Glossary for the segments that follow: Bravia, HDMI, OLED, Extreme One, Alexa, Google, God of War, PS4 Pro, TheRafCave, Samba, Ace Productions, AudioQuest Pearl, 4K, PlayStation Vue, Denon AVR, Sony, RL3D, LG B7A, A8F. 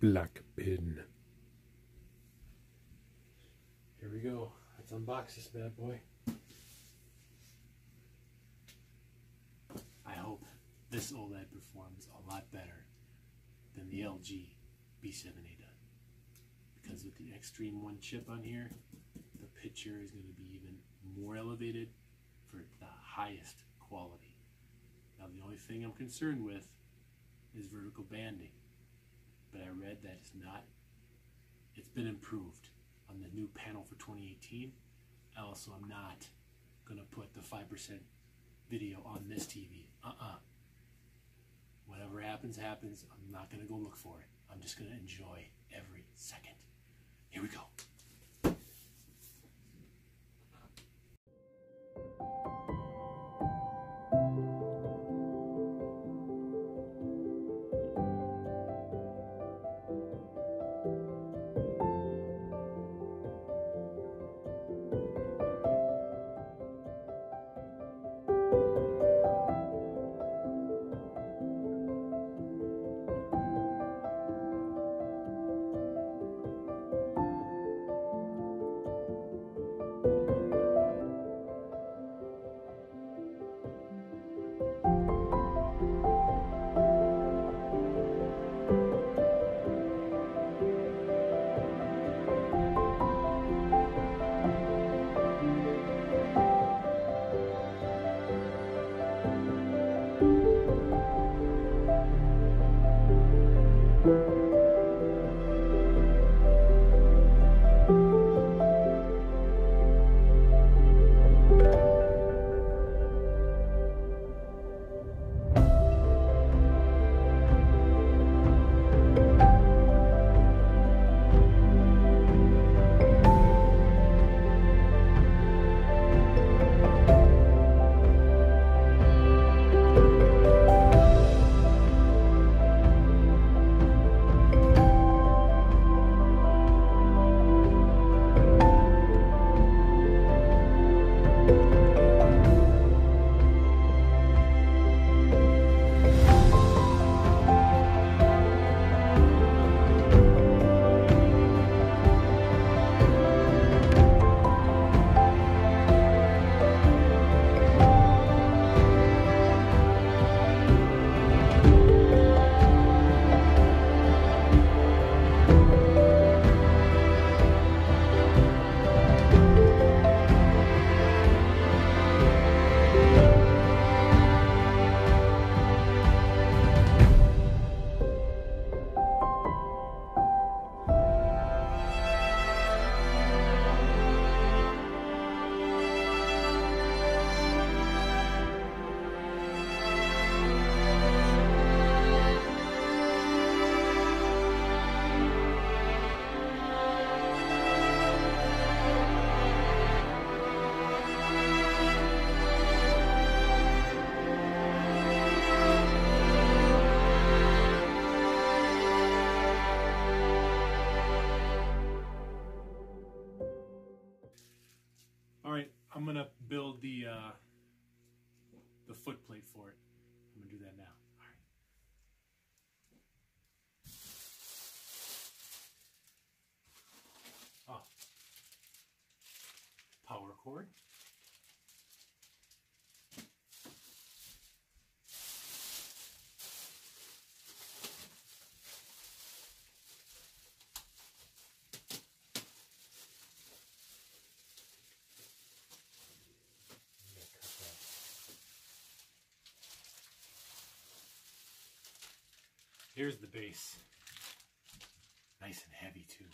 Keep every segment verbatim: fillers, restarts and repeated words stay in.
black bin. Here we go. Let's unbox this bad boy. I hope this OLED performs a lot better than the L G B seven A does, because with the Extreme One chip on here, the picture is going to be even more elevated for the highest quality. Now the only thing I'm concerned with is vertical banding, but I read that it's not, it's been improved on the new panel for twenty eighteen. Also, I'm not going to put the five percent video on this T V. Uh-uh. Whatever happens, happens. I'm not going to go look for it. I'm just going to enjoy every second. Here we go. I'm gonna build the uh, the foot plate for it. I'm gonna do that now. All right. Oh, power cord. Here's the base. Nice and heavy too.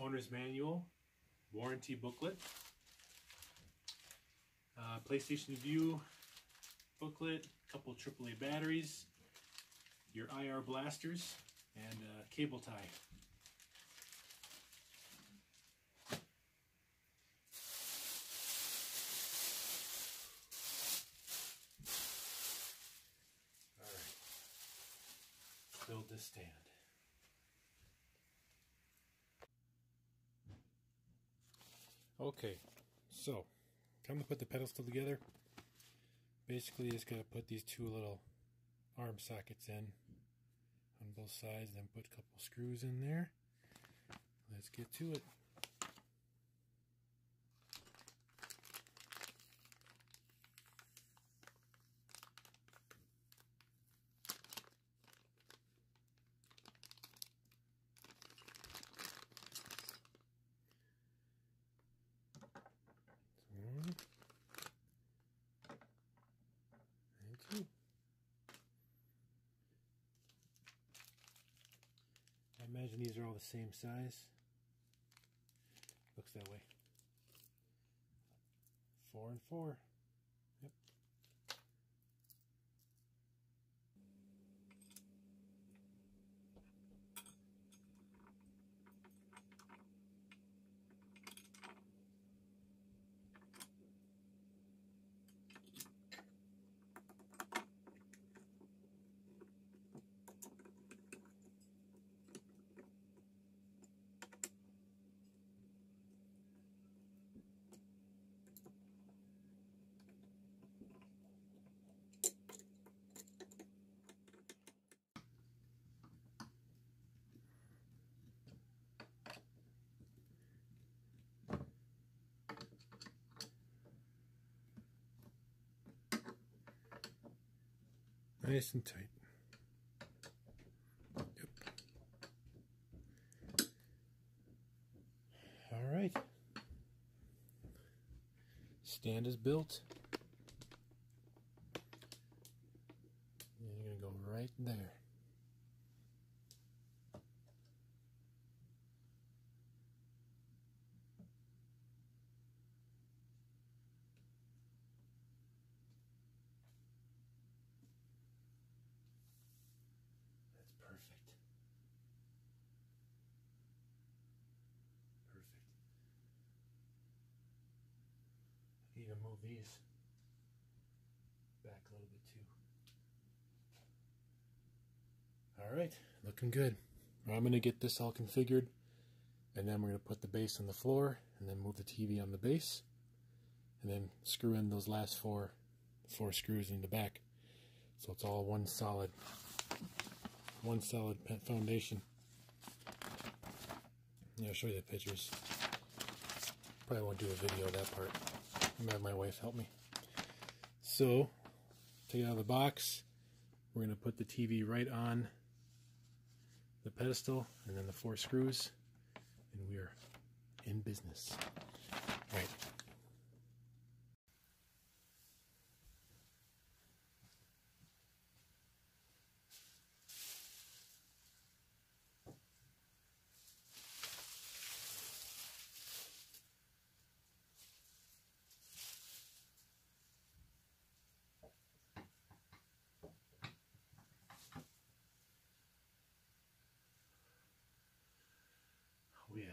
Owner's manual. Warranty booklet, uh, PlayStation Vue booklet, a couple triple A batteries, your I R blasters, and a cable tie. build this stand. Okay, so time to put the pedestal together. Basically just got to put these two little arm sockets in on both sides, then put a couple screws in there. Let's get to it. I imagine these are all the same size. Looks that way. Four and four. Yep. Nice and tight. Yep. All right. Stand is built. And you're gonna go right there. Perfect. Perfect. I can even move these back a little bit too. Alright, looking good. I'm going to get this all configured, and then we're going to put the base on the floor, and then move the T V on the base, and then screw in those last four, four screws in the back. So it's all one solid. One solid foundation. Yeah, I'll show you the pictures. Probably won't do a video of that part. I'm gonna have my wife help me. So, take it out of the box. We're gonna put the T V right on the pedestal, and then the four screws, and we are in business. All right. Oh, yeah.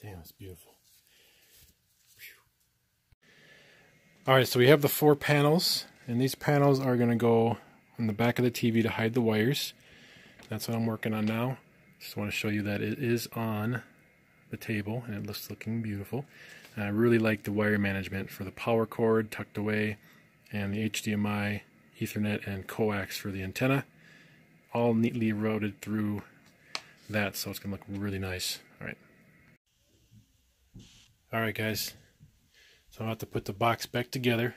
Damn, it's beautiful. Alright, so we have the four panels, and these panels are going to go on the back of the T V to hide the wires. That's what I'm working on now. Just want to show you that it is on the table, and it looks looking beautiful. And I really like the wire management for the power cord tucked away, and the H D M I, Ethernet, and coax for the antenna, all neatly routed through that, so it's gonna look really nice. All right. All right, guys. So I'm about to put the box back together.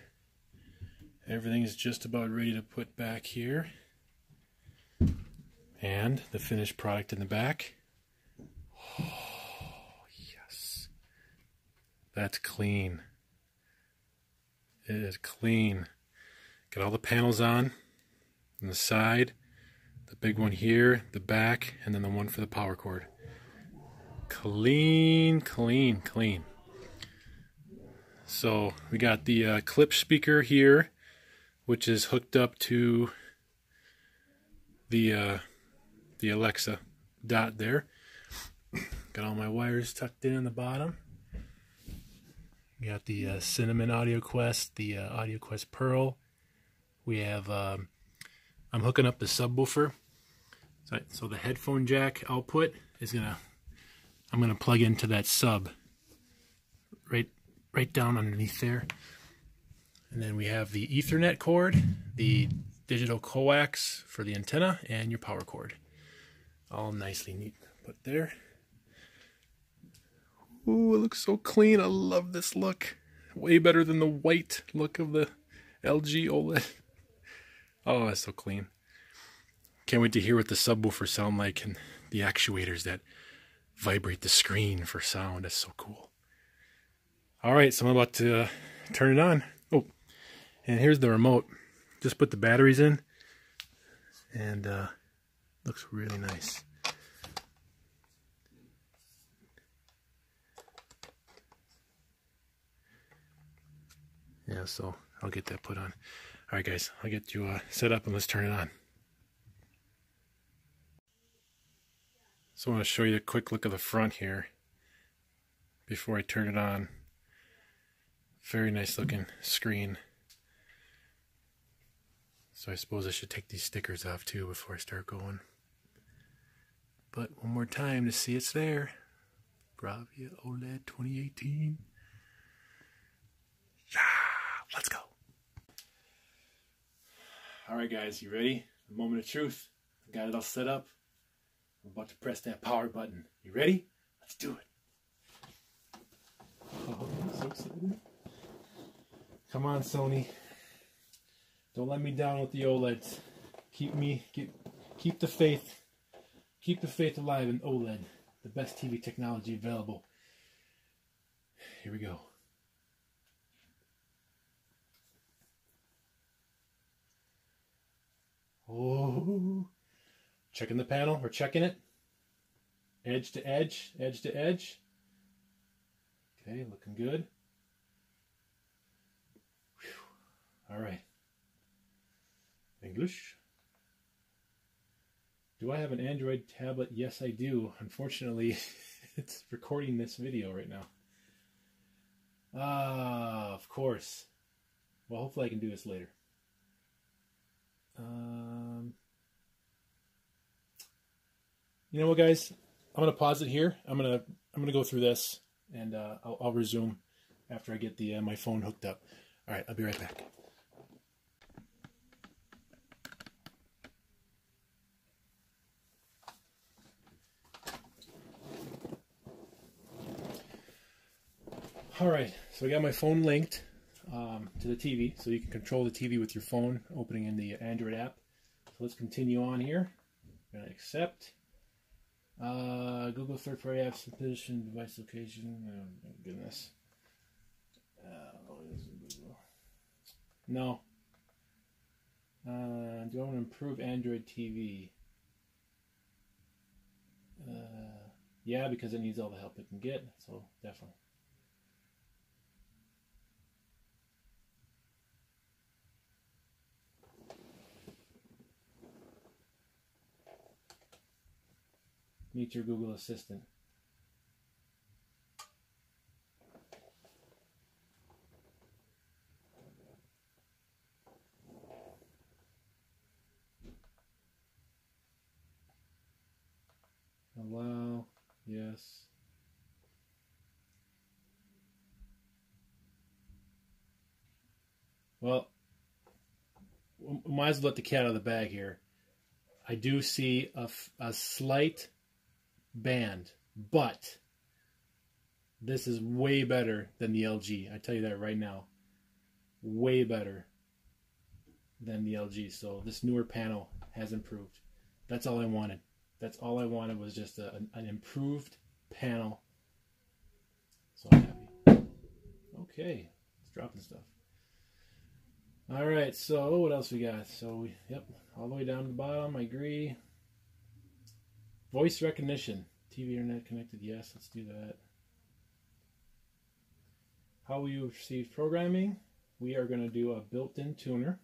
Everything is just about ready to put back here, and the finished product in the back. Oh yes, that's clean. It is clean. Got all the panels on, on the side, the big one here, the back, and then the one for the power cord. Clean, clean, clean. So we got the uh, clip speaker here, which is hooked up to the uh, the Alexa dot there. Got all my wires tucked in on the bottom. We got the uh, Cinnamon AudioQuest, the uh, AudioQuest Pearl. We have, um, I'm hooking up the subwoofer. So, so the headphone jack output is going to, I'm going to plug into that sub right, right down underneath there. And then we have the Ethernet cord, the digital coax for the antenna, and your power cord. All nicely neat put there. Ooh, it looks so clean. I love this look. Way better than the white look of the L G OLED. Oh, that's so clean. Can't wait to hear what the subwoofers sound like and the actuators that vibrate the screen for sound. That's so cool. All right, so I'm about to uh, turn it on. Oh, and here's the remote. Just put the batteries in, and uh, looks really nice. Yeah, so I'll get that put on. All right, guys, I'll get you uh, set up and let's turn it on. So I want to show you a quick look of the front here before I turn it on. Very nice looking screen. So I suppose I should take these stickers off too before I start going. But one more time to see it's there. Bravia OLED twenty eighteen. Yeah, let's go. All right, guys, you ready? The moment of truth. I got it all set up. I'm about to press that power button. You ready? Let's do it. Oh, I'm so excited. Come on, Sony. Don't let me down with the OLEDs. Keep me, keep, keep the faith, keep the faith alive in OLED, the best T V technology available. Here we go. Oh, checking the panel. We're checking it. Edge to edge, edge to edge. Okay, looking good. Whew. All right. English. Do I have an Android tablet? Yes, I do. Unfortunately, it's recording this video right now. Ah, uh, of course. Well, hopefully I can do this later. Um, you know what, guys? I'm gonna pause it here. I'm gonna I'm gonna go through this, and uh, I'll, I'll resume after I get the uh, my phone hooked up. All right, I'll be right back. Alright, so I got my phone linked um, to the T V, so you can control the T V with your phone, opening in the Android app. So let's continue on here. I'm going to accept. Uh, Google third-party apps, position, device location. Oh, my goodness. Uh, no. Uh, do I want to improve Android T V? Uh, yeah, because it needs all the help it can get, so definitely. Meet your Google Assistant. Allow, yes. Well, might as well let the cat out of the bag here. I do see a, a slight band, but this is way better than the L G. I tell you that right now, way better than the L G. So this newer panel has improved. That's all I wanted. That's all I wanted was just a, an, an improved panel. So I'm happy. Okay, it's dropping stuff. All right, so what else we got? So we, yep, all the way down to the bottom. I agree. Voice recognition, T V internet connected, yes, let's do that. How will you receive programming? We are going to do a built-in tuner.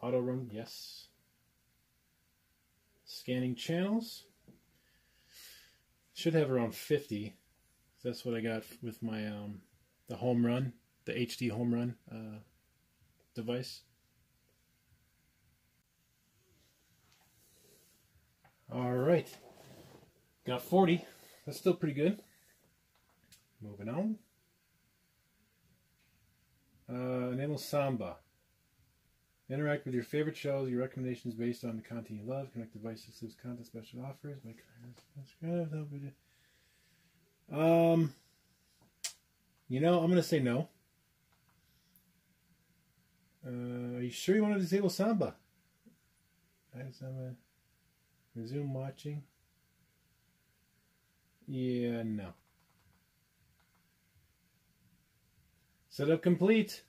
Auto run, yes. Scanning channels. Should have around fifty, That's what I got with my um, the Home Run, the H D Home Run uh, device. All right, got forty. That's still pretty good. Moving on. Uh, enable Samba. Interact with your favorite shows, your recommendations based on the content you love. Connect devices, lose content, special offers. Make um, you know, I'm gonna say no. Uh, are you sure you want to disable Samba? Resume watching. Yeah, no. Setup complete.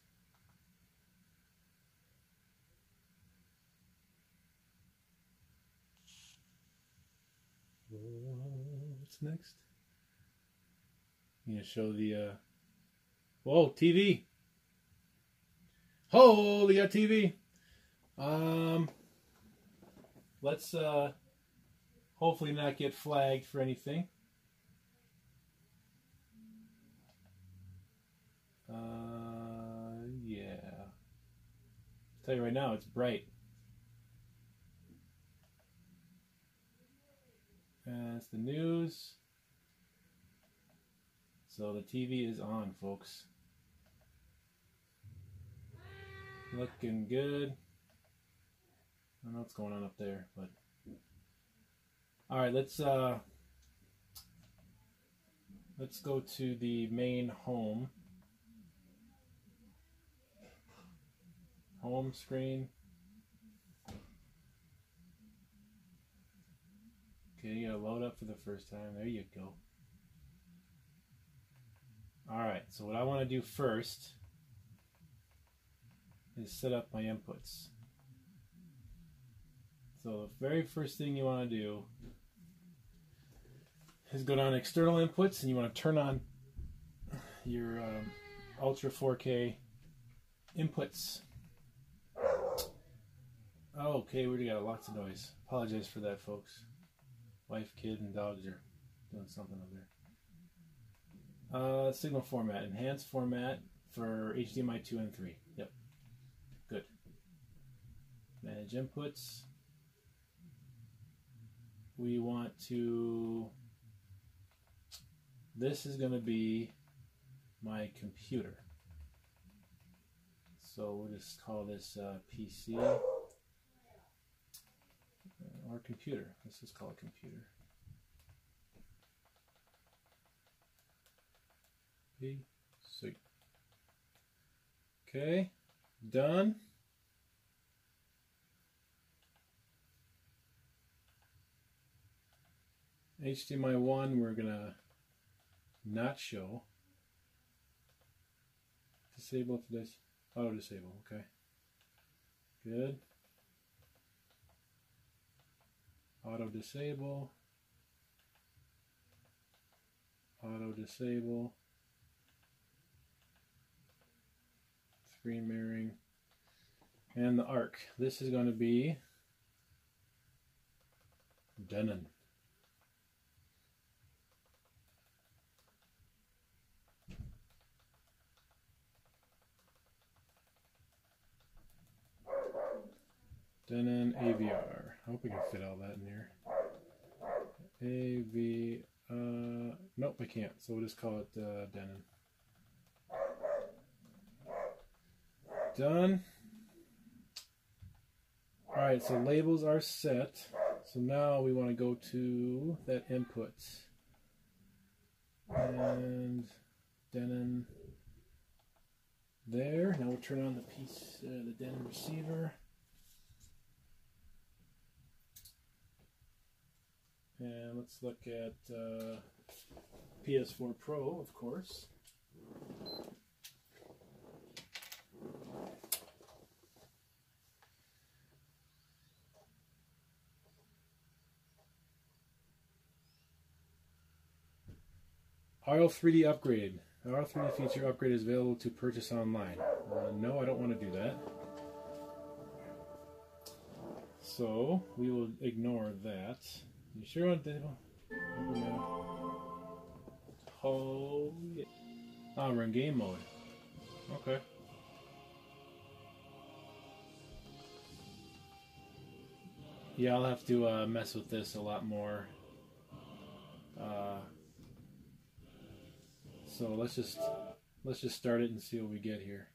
What's next? I'm gonna show the uh whoa, T V. Holy yeah, T V. Um let's uh hopefully not get flagged for anything. Uh yeah. I'll tell you right now, it's bright. That's the news. So the T V is on, folks. Looking good. I don't know what's going on up there, but all right, let's uh let's go to the main home. Home screen. Okay, you gotta load up for the first time. There you go. Alright, so what I want to do first is set up my inputs. So the very first thing you want to do is go down to external inputs, and you want to turn on your um, Ultra four K inputs. Okay, we already got lots of noise. Apologize for that, folks. Wife, kid, and dogs are doing something up there. Uh, signal format, enhanced format for H D M I two and three. Yep, good. Manage inputs. We want to. This is going to be my computer. So we'll just call this uh, P C or computer. Let's just call it computer. P C. Okay, done. H D M I one, we're gonna not show. Disable for this. Oh, disable. Okay. Good. Auto disable. Auto disable. Screen mirroring. And the arc. This is going to be Denon. Denon A V R. I hope we can fit all that in here. A V, uh, nope, I can't. So we'll just call it uh, Denon. Done. All right, so labels are set. So now we want to go to that input and Denon there. Now we'll turn on the piece, uh, the Denon receiver. And let's look at uh, P S four Pro, of course. R L three D upgrade. R L three D feature upgrade is available to purchase online. Uh, no, I don't want to do that. So we will ignore that. You sure want to disable? Oh, yeah. Ah, we're in game mode. Okay. Yeah, I'll have to uh, mess with this a lot more. Uh, so let's just let's just start it and see what we get here.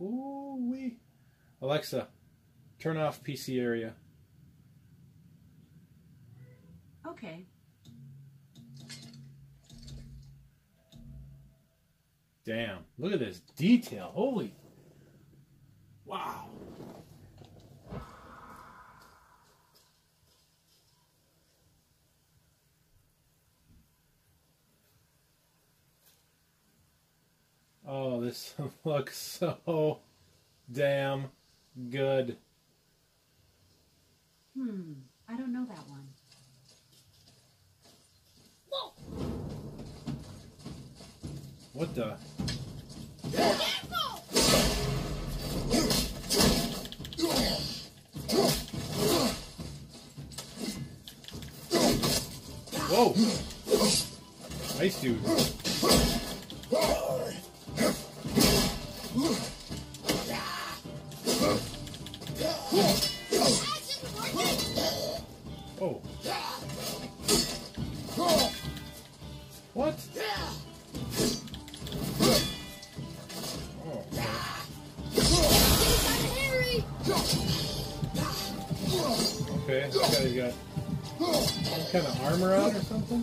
Ooh-wee. Alexa, turn off P C area. Okay. Damn, look at this detail. Holy. Wow. Oh, this looks so damn good. Hmm, I don't know that one. Whoa. What the? Whoa! Nice, dude. Oh. What? Okay, this guy's got some kind of armor on or something?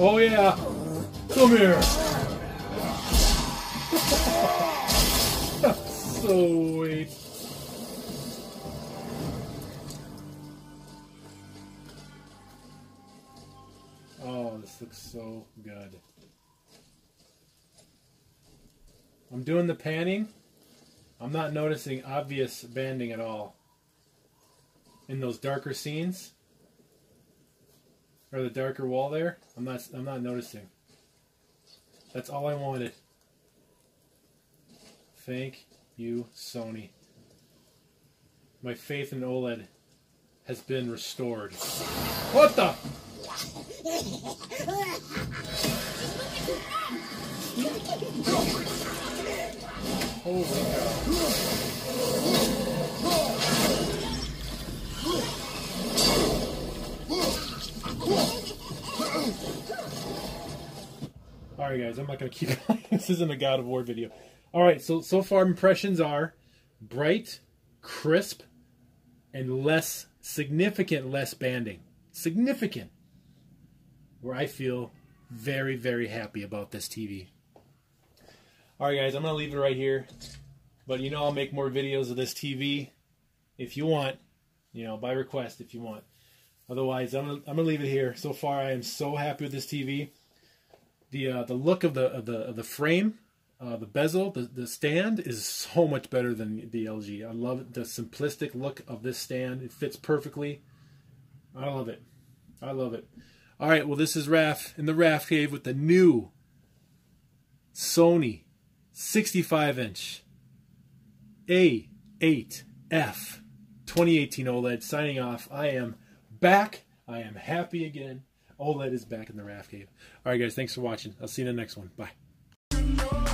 Oh yeah, come here. So sweet. Oh, this looks so good. I'm doing the panning. I'm not noticing obvious banding at all. In those darker scenes. Or the darker wall there, I'm not I'm not noticing. That's all I wanted. Thank you, Sony. My faith in OLED has been restored. What the? Holy cow. Alright guys, I'm not going to keep this isn't a God of War video. Alright, so so far impressions are bright, crisp, and less significant less banding. Significant. Where I feel very, very happy about this T V. Alright guys, I'm going to leave it right here. But you know I'll make more videos of this T V if you want. You know, by request if you want. Otherwise, I'm gonna, I'm gonna leave it here. So far, I am so happy with this T V. The uh, the look of the of the of the frame, uh, the bezel, the the stand is so much better than the L G. I love the simplistic look of this stand. It fits perfectly. I love it. I love it. All right. Well, this is Raf in the Raf Cave with the new Sony sixty-five inch A eight F twenty eighteen OLED. Signing off. I am. Back, I am happy again. OLED is back in the Raf Cave. All right, guys, thanks for watching. I'll see you in the next one. Bye.